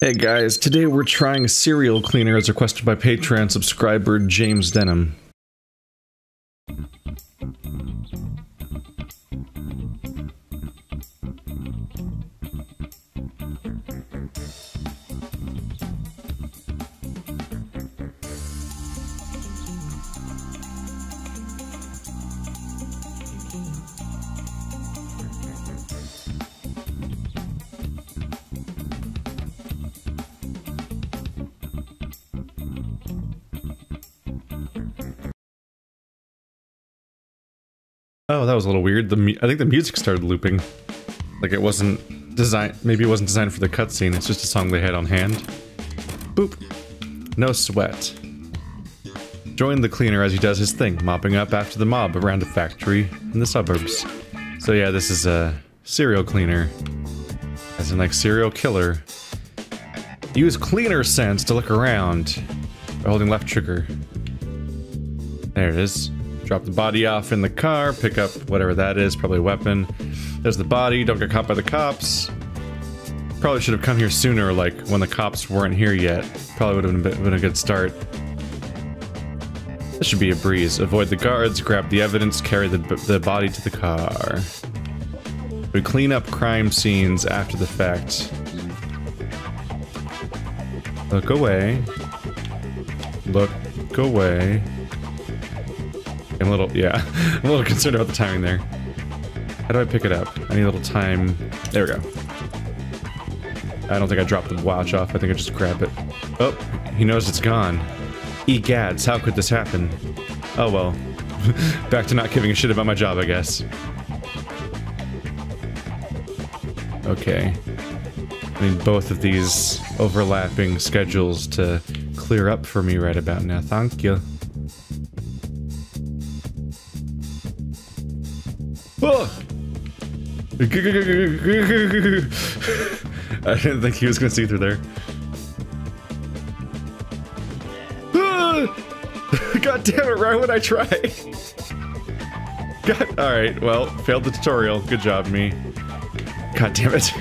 Hey guys, today we're trying Serial Cleaner as requested by Patreon subscriber James Denham. Oh, that was a little weird. I think the music started looping. Like it wasn't designed, maybe it wasn't designed for the cutscene, it's just a song they had on hand. Boop. No sweat. Join the cleaner as he does his thing, mopping up after the mob around a factory in the suburbs. So yeah, this is a serial cleaner. As in like serial killer. Use cleaner sense to look around by holding left trigger. There it is. Drop the body off in the car, pick up whatever that is, probably a weapon. There's the body, don't get caught by the cops. Probably should have come here sooner, like when the cops weren't here yet. Probably would have been a good start. This should be a breeze. Avoid the guards, grab the evidence, carry the body to the car. We clean up crime scenes after the fact. Look away. Look away. I'm a little concerned about the timing there. How do I pick it up? I need a little time. There we go. I don't think I dropped the watch off. I think I just grabbed it. Oh, he knows it's gone. Egads, how could this happen? Oh well. Back to not giving a shit about my job, I guess. Okay. I need both of these overlapping schedules to clear up for me right about now. Thank you. Oh! I didn't think he was gonna see through there. God damn it, right when I try. God, alright, well, failed the tutorial. Good job, me. God damn it.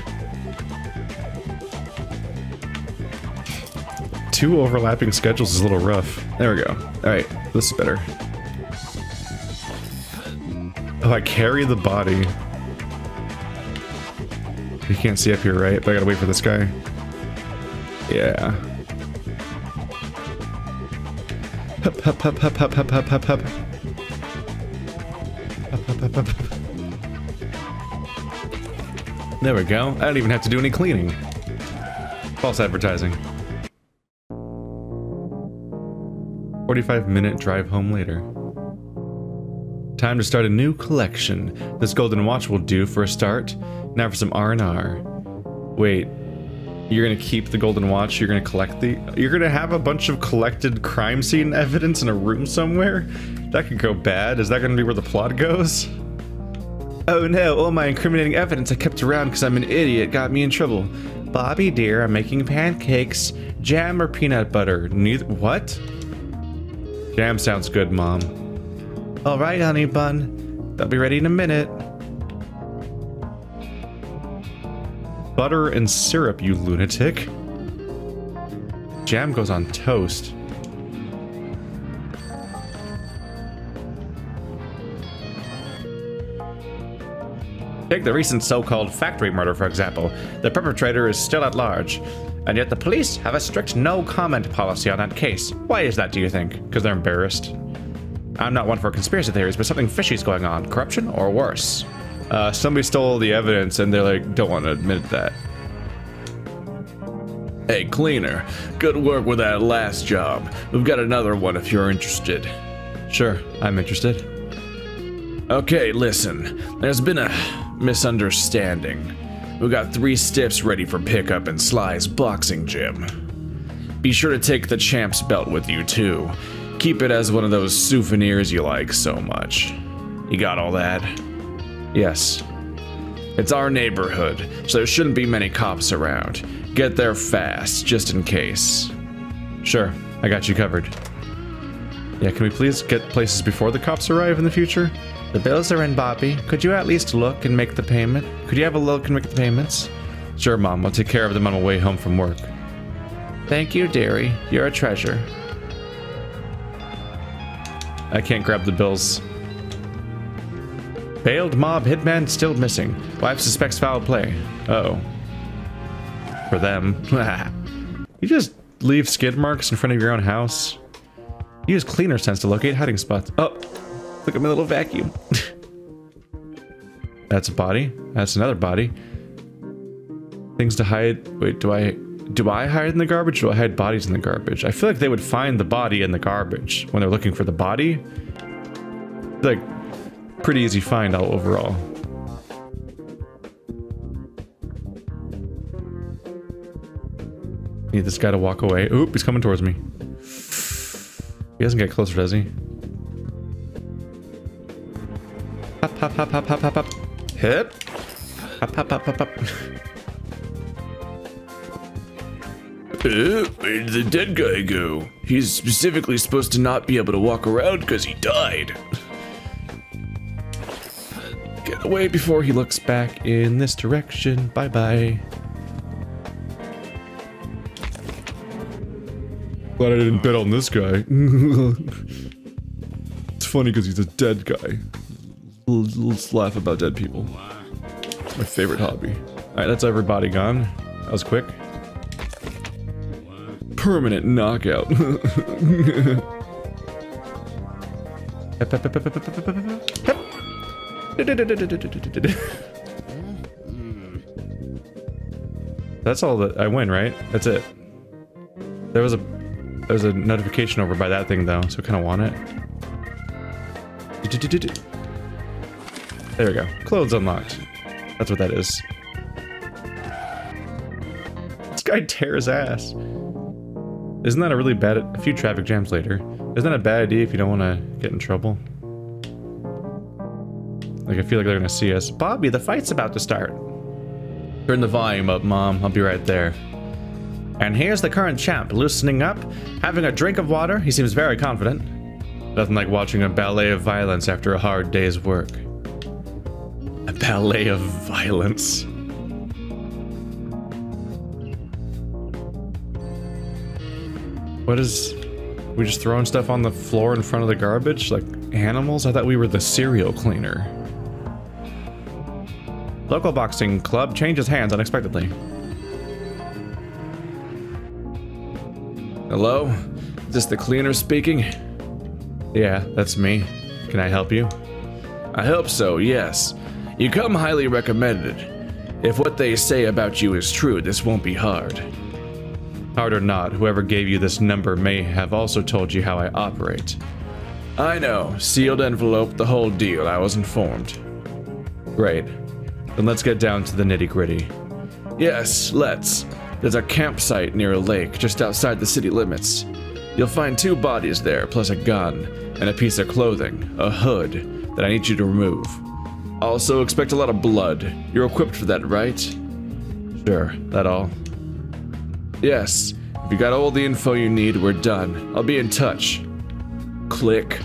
Two overlapping schedules is a little rough. There we go. Alright, this is better. Oh, I carry the body. You can't see up here, right? But I gotta wait for this guy. Yeah. Hup, hup, hup, hup, hup, hup, hup, hup, hup. Hup, hup, hup, hup. There we go. I don't even have to do any cleaning. False advertising. 45-minute drive home later. Time to start a new collection. This golden watch will do for a start. Now for some R&R. Wait, you're gonna keep the golden watch? You're gonna collect the? You're gonna have a bunch of collected crime scene evidence in a room somewhere? That could go bad. Is that gonna be where the plot goes? Oh no, all my incriminating evidence I kept around because I'm an idiot got me in trouble. Bobby dear, I'm making pancakes. Jam or peanut butter? Neither. What? Jam sounds good, Mom. All right, honey bun. They'll be ready in a minute. Butter and syrup, you lunatic. Jam goes on toast. Take the recent so-called factory murder, for example. The perpetrator is still at large. And yet the police have a strict no-comment policy on that case. Why is that, do you think? Because they're embarrassed. I'm not one for conspiracy theories, but something fishy's going on. Corruption or worse. Somebody stole the evidence and they're like, don't want to admit that. Hey, cleaner. Good work with that last job. We've got another one if you're interested. Sure, I'm interested. Okay, listen. There's been a misunderstanding. We've got 3 stiffs ready for pickup in Sly's boxing gym. Be sure to take the champ's belt with you, too. Keep it as one of those souvenirs you like so much. You got all that? Yes. It's our neighborhood, so there shouldn't be many cops around. Get there fast, just in case. Sure, I got you covered. Yeah, can we please get places before the cops arrive in the future? The bills are in, Bobby. Could you at least look and make the payment? Could you have a look and make the payments? Sure, Mom. I'll take care of them on my way home from work. Thank you, dearie. You're a treasure. I can't grab the bills. Bailed mob hitman still missing. Wife suspects foul play. Uh-oh. For them. You just leave skid marks in front of your own house. Use cleaner sense to locate hiding spots. Oh, look at my little vacuum. That's a body. That's another body. Things to hide. Wait, do I hide in the garbage or do I hide bodies in the garbage? I feel like they would find the body in the garbage when they're looking for the body. Like, pretty easy find all overall. Need this guy to walk away. Oop, he's coming towards me. He doesn't get closer, does he? Hop, hop, hop, hop, hop, hop, hop. Hip. Hop, hop, hop, hop, hop. Where did the dead guy go? He's specifically supposed to not be able to walk around because he died. Get away before he looks back in this direction. Bye-bye. Glad I didn't bet on this guy. It's funny because he's a dead guy. Let's laugh about dead people. My favorite hobby. Alright, that's everybody gone. That was quick. Permanent knockout. That's all that I win, right? That's it. There's a notification over by that thing though, so I kind of want it. There we go. Clothes unlocked. That's what that is. This guy tears ass. Isn't that a really bad... A few traffic jams later. Isn't that a bad idea if you don't want to get in trouble? Like, I feel like they're going to see us. Bobby, the fight's about to start. Turn the volume up, Mom. I'll be right there. And here's the current champ, loosening up, having a drink of water. He seems very confident. Nothing like watching a ballet of violence after a hard day's work. A ballet of violence. What is... We just throwing stuff on the floor in front of the garbage? Like animals? I thought we were the serial cleaner. Local boxing club changes hands unexpectedly. Hello? Is this the cleaner speaking? Yeah, that's me. Can I help you? I hope so, yes. You come highly recommended. If what they say about you is true, this won't be hard. Hard or not, whoever gave you this number may have also told you how I operate. I know. Sealed envelope, the whole deal. I was informed. Great. Then let's get down to the nitty-gritty. Yes, let's. There's a campsite near a lake just outside the city limits. You'll find two bodies there, plus a gun, and a piece of clothing, a hood, that I need you to remove. Also, expect a lot of blood. You're equipped for that, right? Sure, that all? Yes. If you got all the info you need, we're done. I'll be in touch. Click.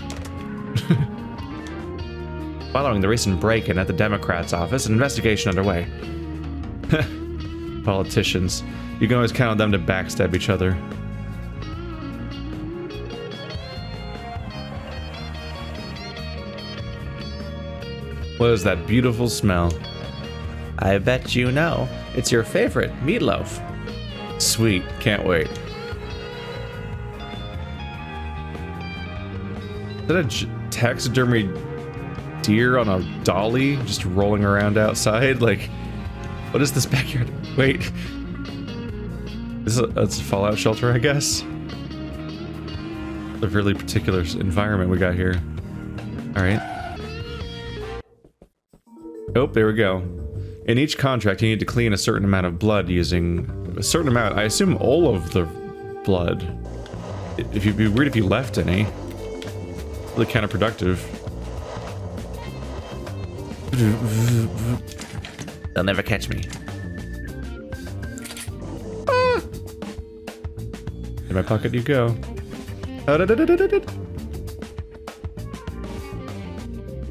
Following the recent break-in at the Democrats' office, an investigation underway. Politicians. You can always count on them to backstab each other. What is that beautiful smell? I bet you know. It's your favorite, meatloaf. Sweet, can't wait. Is that a taxidermy deer on a dolly just rolling around outside? Like, what is this backyard? Wait. Is it a fallout shelter, I guess? A really particular environment we got here. Alright. Oh, there we go. In each contract, you need to clean a certain amount of blood using... A certain amount, I assume all of the blood. If you'd be weird if you left any. Really counterproductive. They'll never catch me. Ah! In my pocket you go.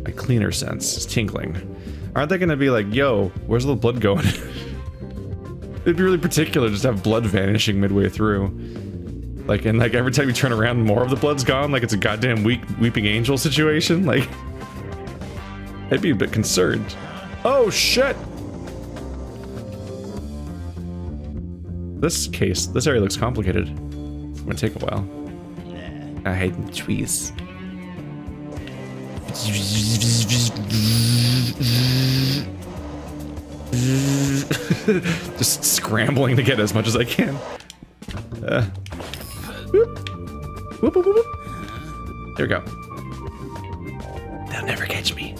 My cleaner sense is tingling. Aren't they gonna be like, yo, where's the blood going? It'd be really particular just to have blood vanishing midway through. Like, and like every time you turn around, more of the blood's gone. Like it's a goddamn weeping angel situation. Like, I'd be a bit concerned. Oh shit! This case, this area looks complicated. It's gonna take a while. I hate the trees. Just scrambling to get as much as I can. Whoop. There we go. They'll never catch me.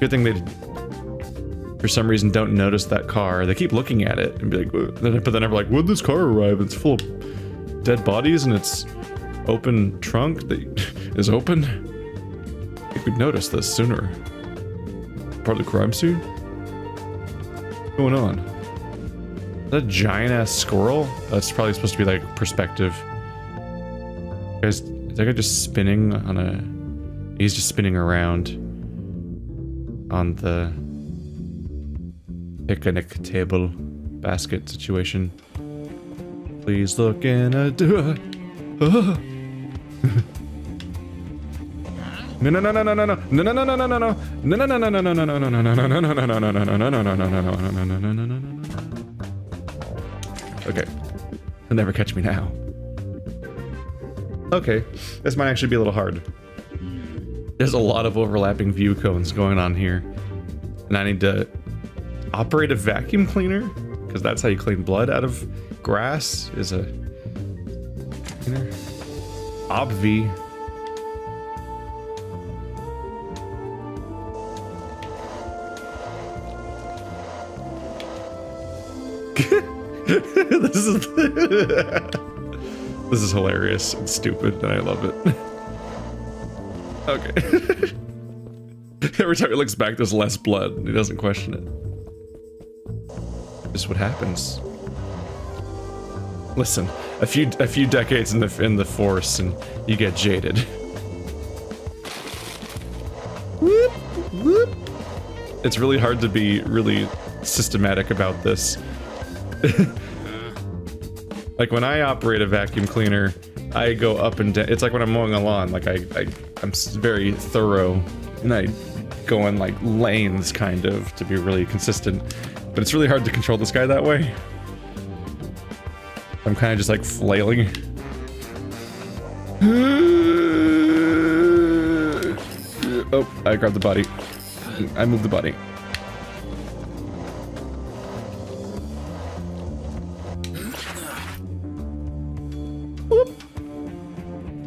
Good thing they, for some reason, don't notice that car. They keep looking at it and be like, but they're never like, when'd this car arrive? It's full of dead bodies and it's open trunk that is open. I think we'd notice this sooner. Part of the crime scene? What's going on? Is that a giant ass squirrel? That's probably supposed to be like perspective. Guys, is that guy just spinning on a... He's just spinning around on the picnic table basket situation. Please look in a door. No. Okay. They'll never catch me now. Okay. This might actually be a little hard. There's a lot of overlapping view cones going on here. And I need to operate a vacuum cleaner, because that's how you clean blood out of grass, is a cleaner. Obvi. This is this is hilarious and stupid, and I love it. Okay. Every time he looks back, there's less blood, and he doesn't question it. This is what happens. Listen, a few decades in the force, and you get jaded. Whoop, whoop. It's really hard to be really systematic about this. Like when I operate a vacuum cleaner, I go up and down. It's like when I'm mowing a lawn. Like I'm very thorough, and I go in like lanes, kind of, to be really consistent. But it's really hard to control this guy that way. I'm kind of just like flailing. Oh, I grabbed the body. I moved the body.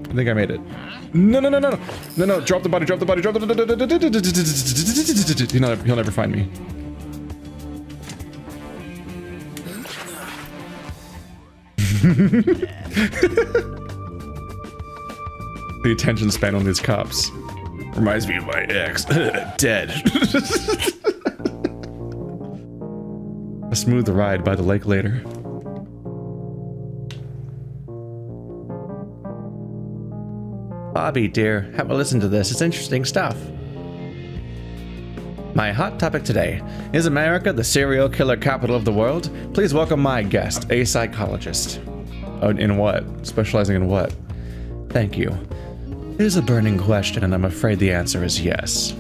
I think I made it. No, drop the body, drop the body. He'll never find me. The attention span on these cops reminds me of my ex. Dead. A smooth ride by the lake later. Bobby, dear, have a listen to this. It's interesting stuff. My hot topic today. Is America the serial killer capital of the world? Please welcome my guest, a psychologist. Oh, in what? Specializing in what? Thank you. It is a burning question, and I'm afraid the answer is yes.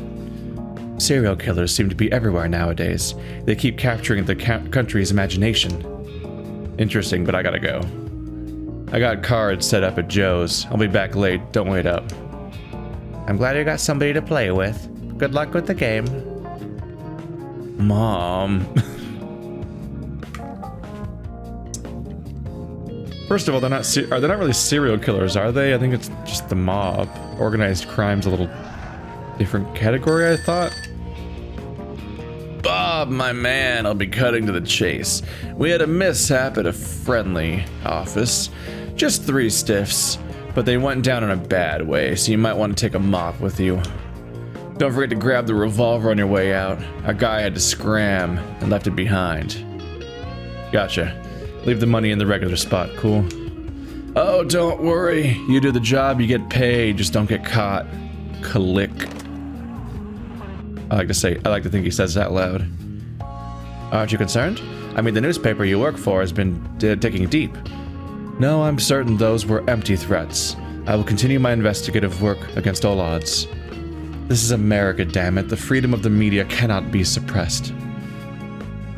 Serial killers seem to be everywhere nowadays. They keep capturing the country's imagination. Interesting, but I gotta go. I got cards set up at Joe's. I'll be back late. Don't wait up. I'm glad you got somebody to play with. Good luck with the game. Mom. First of all, they're not really serial killers, are they? I think it's just the mob. Organized crime's a little different category, I thought. Bob, my man, I'll be cutting to the chase. We had a mishap at a friendly office. Just 3 stiffs, but they went down in a bad way, so you might want to take a mop with you. Don't forget to grab the revolver on your way out. Our guy had to scram and left it behind. Gotcha. Leave the money in the regular spot, cool? Oh, don't worry. You do the job, you get paid. Just don't get caught. Click. I like to think he says that loud. Aren't you concerned? I mean, the newspaper you work for has been digging deep. No, I'm certain those were empty threats. I will continue my investigative work against all odds. This is America, damn it. The freedom of the media cannot be suppressed.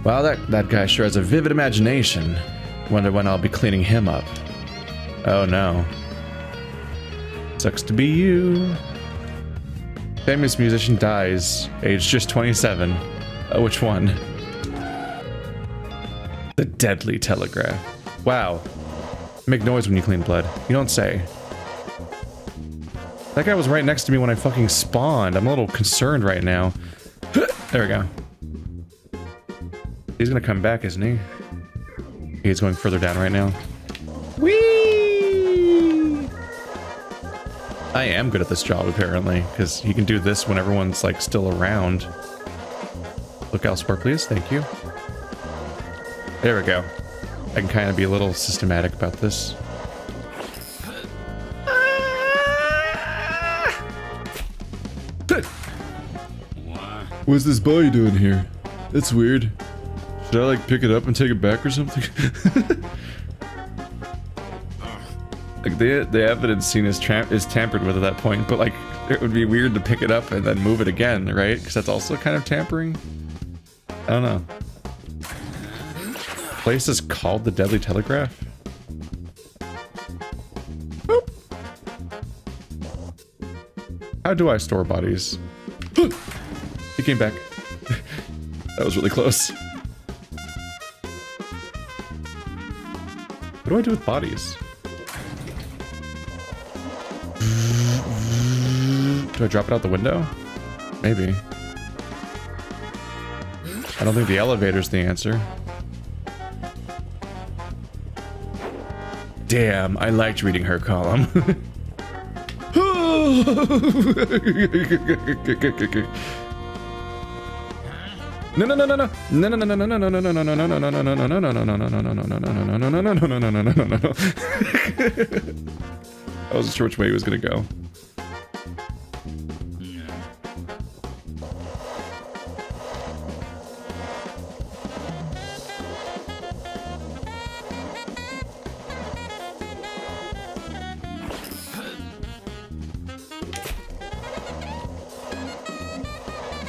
Wow, that guy sure has a vivid imagination. Wonder when I'll be cleaning him up. Oh no. Sucks to be you. Famous musician dies, aged just 27. Oh, which one? The Deadly Telegraph. Wow. Make noise when you clean blood. You don't say. That guy was right next to me when I fucking spawned. I'm a little concerned right now. There we go. He's gonna come back, isn't he? He's going further down right now. Whee! I am good at this job, apparently, because you can do this when everyone's, like, still around. Look elsewhere, please. Thank you. There we go. I can kind of be a little systematic about this. What's this boy doing here? That's weird. Should I, like, pick it up and take it back or something? Like, the evidence scene is tampered with at that point, but, like, it would be weird to pick it up and then move it again, right? Because that's also kind of tampering? I don't know. The place is called the Deadly Telegraph? Boop. How do I store bodies? He came back. That was really close. What do I do with bodies? Do I drop it out the window? Maybe. I don't think the elevator's the answer. Damn, I liked reading her column. No. I wasn't sure which way he was gonna go.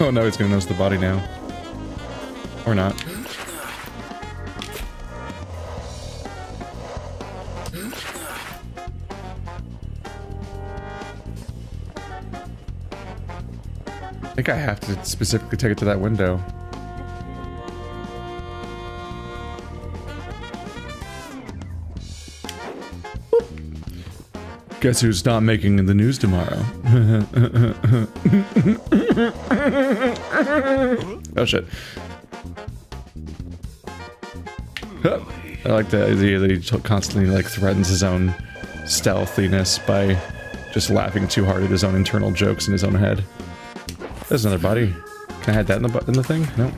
Oh no, he's gonna notice the body now. Or not. I think I have to specifically take it to that window. Guess who's not making the news tomorrow? Oh shit. I like the idea that he constantly, like, threatens his own stealthiness by just laughing too hard at his own internal jokes in his own head. There's another body. Can I add that in the thing? No.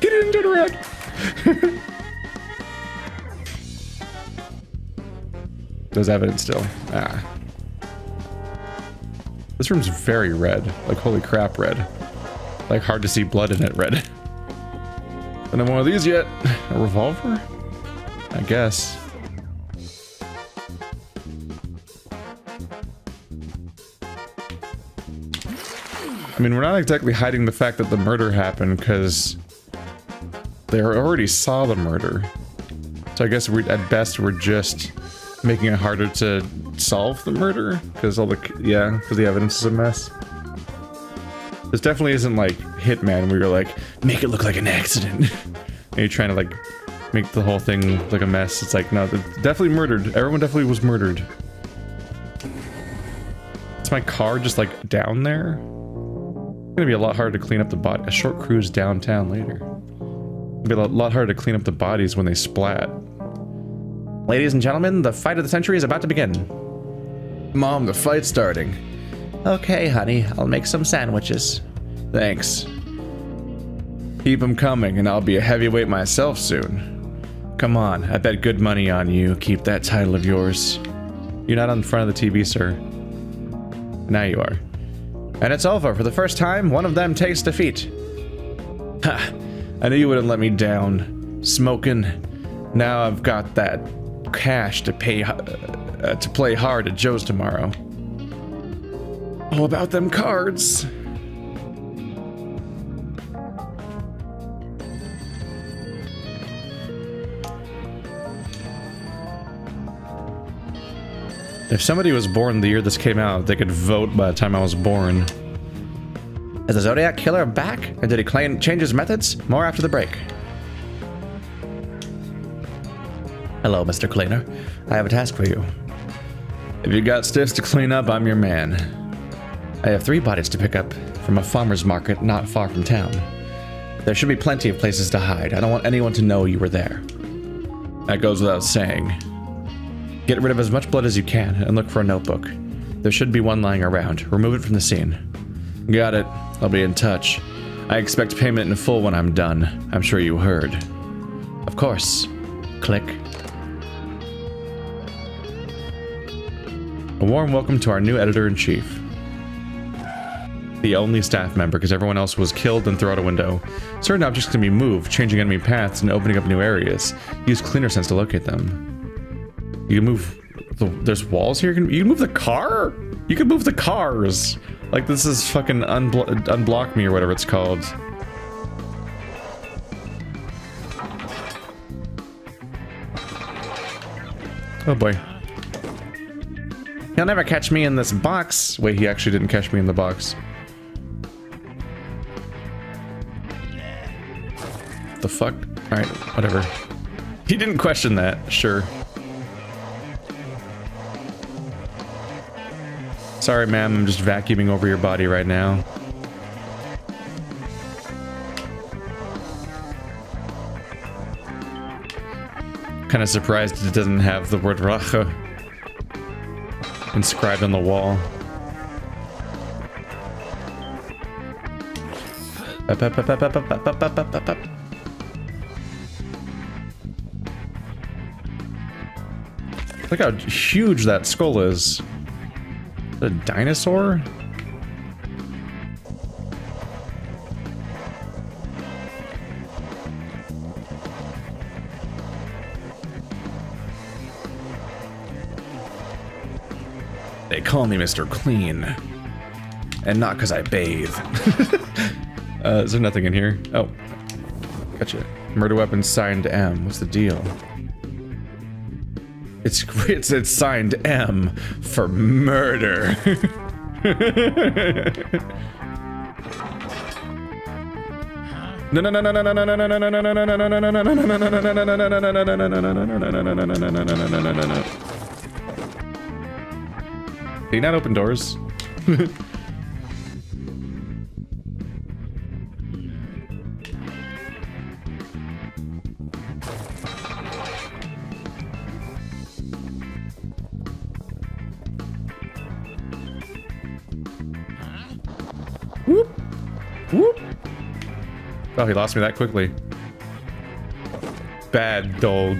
Get it into the rack! There's evidence still. Ah. This room's very red. Like, holy crap, red. Like, hard to see blood in it, red. Don't have one of these yet. A revolver? I guess. I mean, we're not exactly hiding the fact that the murder happened, because they already saw the murder. So I guess at best we're just making it harder to solve the murder, because all the because the evidence is a mess. This definitely isn't like Hitman, where you're like, make it look like an accident. And you're trying to, like, make the whole thing like a mess. It's like, no, they're definitely murdered. Everyone definitely was murdered. Is my car just, like, down there? It's gonna be a lot harder to clean up the body. A short cruise downtown later. It'll be a lot harder to clean up the bodies when they splat. Ladies and gentlemen, the fight of the century is about to begin. Mom, the fight's starting. Okay, honey, I'll make some sandwiches. Thanks. Keep them coming, and I'll be a heavyweight myself soon. Come on, I bet good money on you. Keep that title of yours. You're not on the front of the TV, sir. Now you are. And it's over. For the first time, one of them takes defeat. Ha! I knew you wouldn't let me down. Smoking. Now I've got that cash to pay to play hard at Joe's tomorrow. All about them cards. If somebody was born the year this came out, they could vote by the time I was born. Is the Zodiac Killer back? And did he change his methods? More after the break. Hello, Mr. Cleaner. I have a task for you. If you got stiffs to clean up, I'm your man. I have 3 bodies to pick up from a farmer's market not far from town. There should be plenty of places to hide. I don't want anyone to know you were there. That goes without saying. Get rid of as much blood as you can, and look for a notebook. There should be one lying around. Remove it from the scene. Got it. I'll be in touch. I expect payment in full when I'm done. I'm sure you heard. Of course. Click. A warm welcome to our new editor-in-chief. The only staff member, because everyone else was killed and thrown out a window. Certain objects can be moved, changing enemy paths and opening up new areas. Use cleaner sense to locate them. You can move... There's walls here? You can move the car? You can move the cars! Like, this is fucking Unblock Me or whatever it's called. Oh boy. He'll never catch me in this box! Wait, he actually didn't catch me in the box. The fuck? Alright, whatever. He didn't question that, sure. Sorry, ma'am, I'm just vacuuming over your body right now. Kinda surprised it doesn't have the word Rache inscribed on the wall. Up, up, up, up, up, up, up, up, up, up, up. Look how huge that skull is. A dinosaur? They call me Mr. Clean. And not because I bathe. Is there nothing in here? Oh. Gotcha. Murder weapon signed M. What's the deal? It's signed M for murder. No. Do you not open doors? Oh, he lost me that quickly. Bad dog.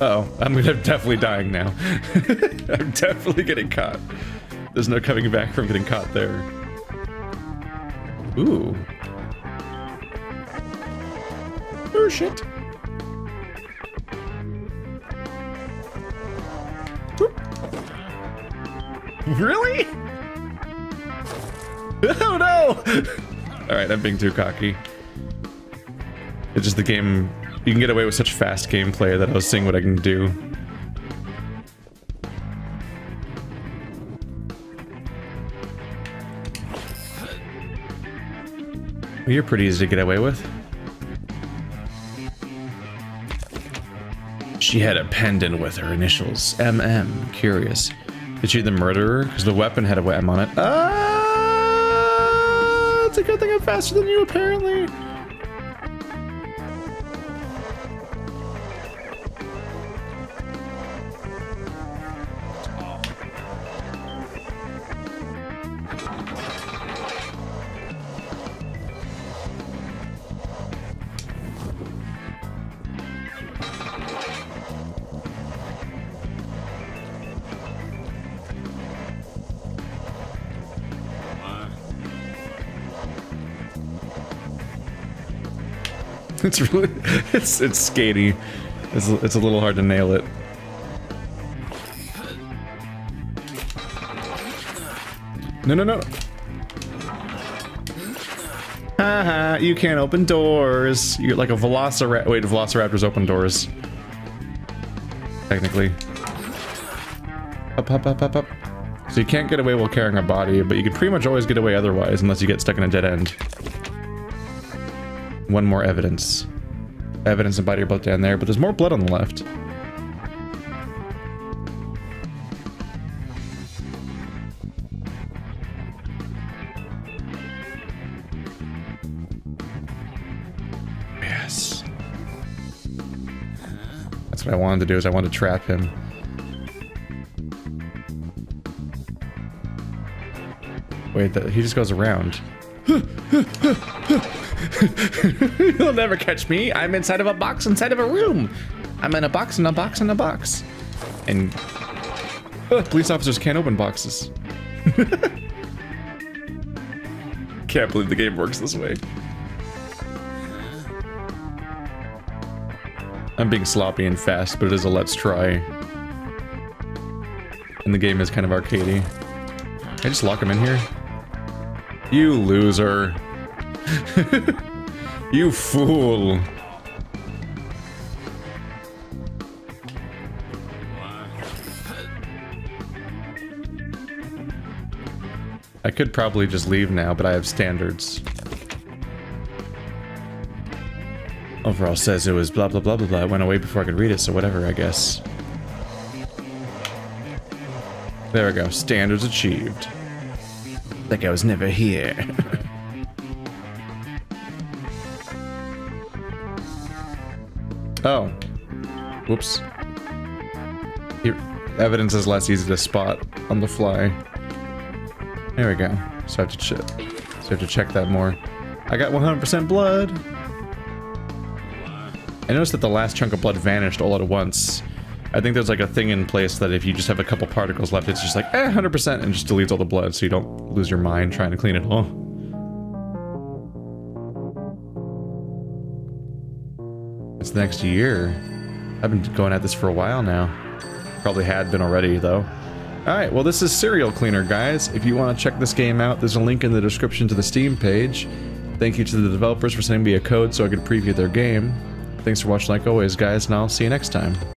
Uh-oh, I'm definitely dying now. I'm definitely getting caught. There's no coming back from getting caught there. Ooh. Oh, shit. Really? Oh no! Alright, I'm being too cocky. It's just the game... You can get away with such fast gameplay that I was seeing what I can do. Well, you're pretty easy to get away with. She had a pendant with her initials. MM. Curious. Is she the murderer? Because the weapon had a M on it. Ah! It's a good thing I'm faster than you, apparently! It's really, it's skatey. It's a little hard to nail it. No, no, no. Haha, you can't open doors. You're like a velociraptor. Wait, velociraptors open doors. Technically. Up, up, up, up, up. So you can't get away while carrying a body, but you can pretty much always get away otherwise, unless you get stuck in a dead end. One more evidence. Evidence and body or blood down there, but there's more blood on the left. Yes. That's what I wanted to do, is I wanted to trap him. Wait, he just goes around. You'll never catch me. I'm inside of a box, inside of a room. I'm in a box, in a box, in a box. And police officers can't open boxes. Can't believe the game works this way. I'm being sloppy and fast, but it is a let's try. And the game is kind of arcadey. Can I just lock him in here? You loser. You fool. I could probably just leave now, but I have standards. Overall says it was blah blah blah blah blah. It went away before I could read it, so whatever, I guess. There we go. Standards achieved. That guy was never here. Oh. Whoops. Here, evidence is less easy to spot on the fly. There we go. So I have to check. So I have to check that more. I got 100% blood. I noticed that the last chunk of blood vanished all at once. I think there's like a thing in place that if you just have a couple particles left, it's just like, eh, 100%, and just deletes all the blood so you don't lose your mind trying to clean it all. It's next year. I've been going at this for a while now. Probably had been already, though. Alright, well this is Serial Cleaner, guys. If you want to check this game out, there's a link in the description to the Steam page. Thank you to the developers for sending me a code so I could preview their game. Thanks for watching like always, guys, and I'll see you next time.